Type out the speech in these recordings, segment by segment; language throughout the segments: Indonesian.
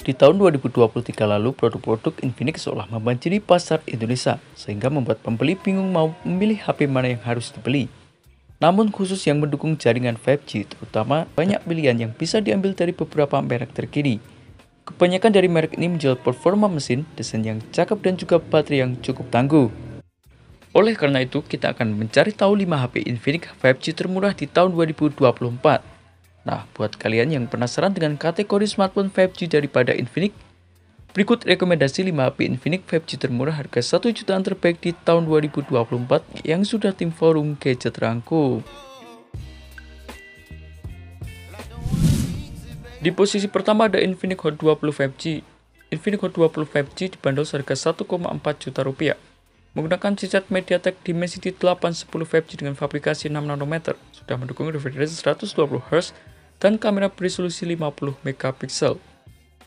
Di tahun 2023 lalu, produk-produk Infinix seolah membanjiri pasar Indonesia, sehingga membuat pembeli bingung mau memilih HP mana yang harus dibeli. Namun khusus yang mendukung jaringan 5G, terutama banyak pilihan yang bisa diambil dari beberapa merek terkini. Kebanyakan dari merek ini menjual performa mesin, desain yang cakep dan juga baterai yang cukup tangguh. Oleh karena itu, kita akan mencari tahu 5 HP Infinix 5G termurah di tahun 2024. Nah, buat kalian yang penasaran dengan kategori smartphone 5G daripada Infinix, berikut rekomendasi 5 HP Infinix 5G termurah harga 1 jutaan terbaik di tahun 2024 yang sudah tim Forum Gadget rangkum. Di posisi pertama ada Infinix Hot 20 5G. Infinix Hot 20 5G dibanderol harga 1,4 juta rupiah. Menggunakan chipset Mediatek Dimensity 810 5G dengan fabrikasi 6nm, sudah mendukung refresh rate 120Hz dan kamera beresolusi 50MP.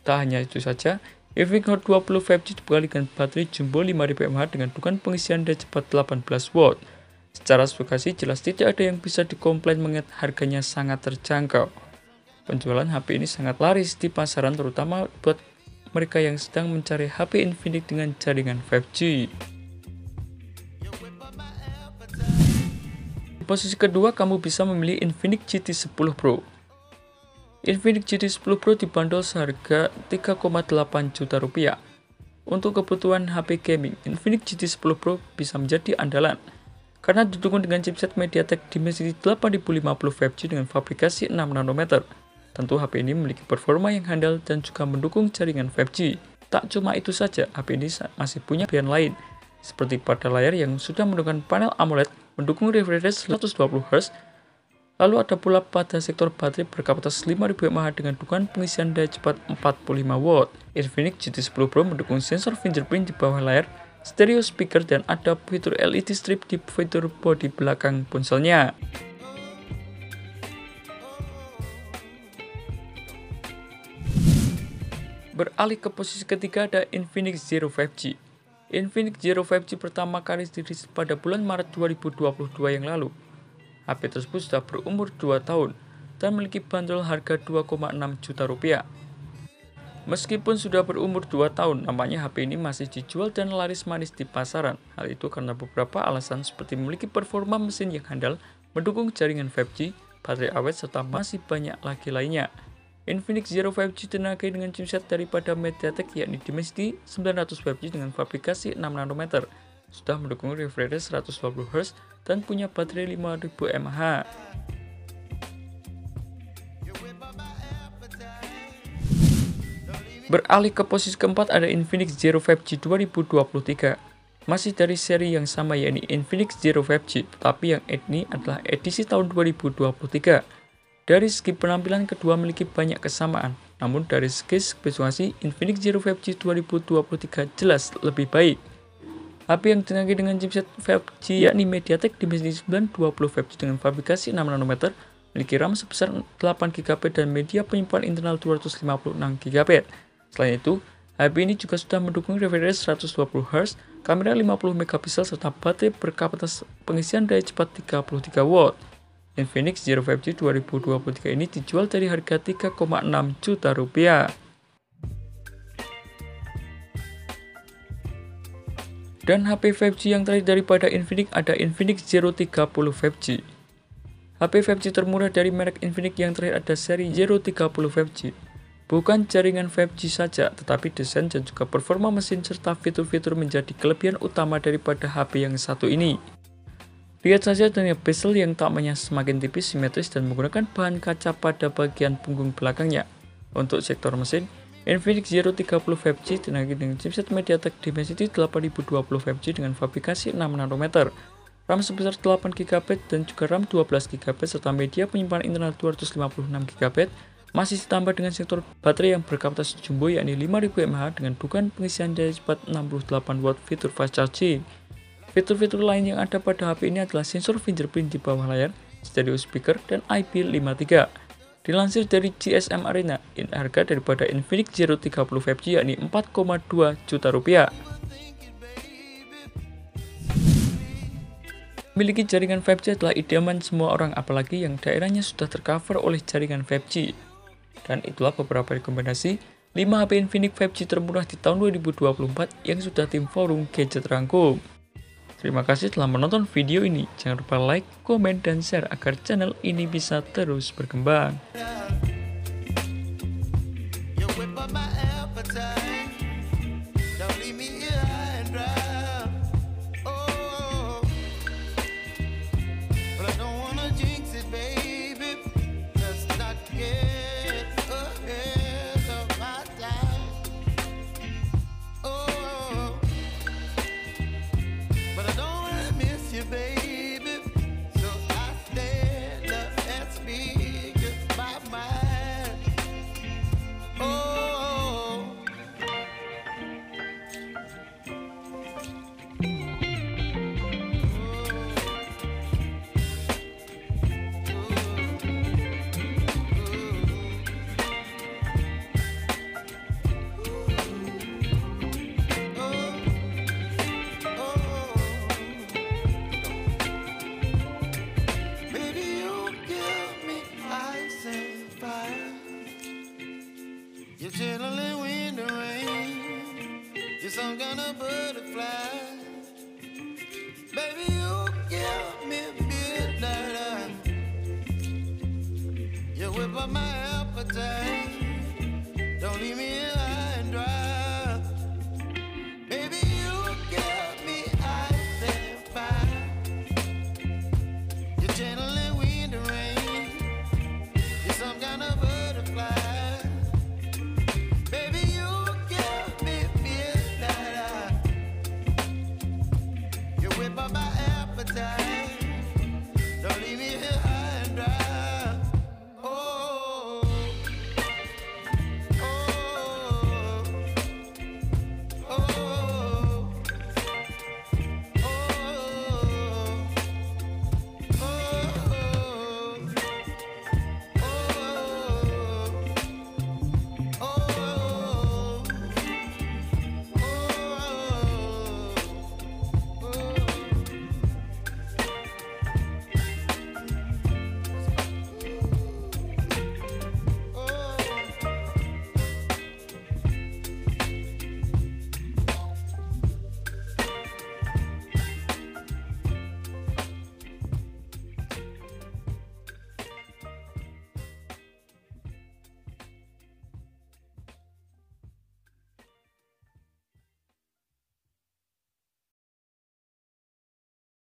Tak hanya itu saja, Infinix Hot 20 5G dibekali dengan baterai jumbo 5000mAh dengan dukungan pengisian daya cepat 18W. Secara spesifikasi jelas tidak ada yang bisa dikomplain mengingat harganya sangat terjangkau. Penjualan HP ini sangat laris di pasaran, terutama buat mereka yang sedang mencari HP Infinix dengan jaringan 5G. Di posisi kedua, kamu bisa memilih Infinix GT 10 Pro. Infinix GT 10 Pro dibanderol seharga 3,8 juta rupiah. Untuk kebutuhan HP gaming, Infinix GT 10 Pro bisa menjadi andalan karena didukung dengan chipset Mediatek Dimensity 8050 5G dengan fabrikasi 6nm. Tentu HP ini memiliki performa yang handal dan juga mendukung jaringan 5G. Tak cuma itu saja, HP ini masih punya pilihan lain, seperti pada layar yang sudah mendukung panel AMOLED, mendukung refresh rate 120Hz, lalu ada pula pada sektor baterai berkapasitas 5000mAh dengan dukungan pengisian daya cepat 45W. Infinix GT 10 Pro mendukung sensor fingerprint di bawah layar, stereo speaker, dan ada fitur LED strip di fitur bodi belakang ponselnya. Beralih ke posisi ketiga ada Infinix Zero 5G. Infinix Zero 5G pertama kali dirilis pada bulan Maret 2022 yang lalu. HP tersebut sudah berumur 2 tahun dan memiliki bandrol harga 2,6 juta rupiah. Meskipun sudah berumur 2 tahun, nampaknya HP ini masih dijual dan laris manis di pasaran. Hal itu karena beberapa alasan seperti memiliki performa mesin yang handal, mendukung jaringan 5G, baterai awet, serta masih banyak lagi lainnya. Infinix Zero 5G ditenagai dengan chipset daripada Mediatek yakni Dimensity 900 5G dengan fabrikasi 6nm, sudah mendukung refresh rate 120Hz dan punya baterai 5000mAh. Beralih ke posisi keempat ada Infinix Zero 5G 2023. Masih dari seri yang sama yakni Infinix Zero 5G, tapi yang ini adalah edisi tahun 2023. Dari segi penampilan, kedua memiliki banyak kesamaan, namun dari segi spesifikasi, Infinix Zero 5G 2023 jelas lebih baik. HP yang ditenagai dengan chipset 5G yakni Mediatek Dimensity 920 5G dengan fabrikasi 6nm, memiliki RAM sebesar 8GB dan media penyimpan internal 256GB. Selain itu, HP ini juga sudah mendukung refresh rate 120Hz, kamera 50MP serta baterai berkapasitas pengisian daya cepat 33W. Infinix Zero 5G 2023 ini dijual dari harga 3,6 juta rupiah. Dan HP 5G yang terakhir daripada Infinix ada Infinix Zero 30 5G. HP 5G termurah dari merek Infinix yang terakhir ada seri Zero 30 5G. Bukan jaringan 5G saja, tetapi desain dan juga performa mesin serta fitur-fitur menjadi kelebihan utama daripada HP yang satu ini. Lihat saja dengan bezel yang tampaknya semakin tipis, simetris, dan menggunakan bahan kaca pada bagian punggung belakangnya. Untuk sektor mesin, Infinix Zero 30 5G ditenagai dengan chipset Mediatek Dimensity 8020 5G dengan fabrikasi 6nm, RAM sebesar 8GB dan juga RAM 12GB serta media penyimpan internal 256GB, masih ditambah dengan sektor baterai yang berkapasitas jumbo yakni 5000mAh dengan dukungan pengisian daya cepat 68W fitur fast charging. Fitur-fitur lain yang ada pada HP ini adalah sensor fingerprint di bawah layar, stereo speaker, dan IP53. Dilansir dari GSM Arena, harga daripada Infinix Zero 30 5G yakni 4,2 juta rupiah. Memiliki jaringan 5G adalah idaman semua orang, apalagi yang daerahnya sudah tercover oleh jaringan 5G. Dan itulah beberapa rekomendasi 5 HP Infinix 5G termurah di tahun 2024 yang sudah tim Forum Gadget rangkum. Terima kasih telah menonton video ini. Jangan lupa like, komen, dan share agar channel ini bisa terus berkembang. You're chilling when the rain, you're some kind of butterfly. Baby, you give me midnight, you whip up my appetite, don't leave me alone. Don't leave me here.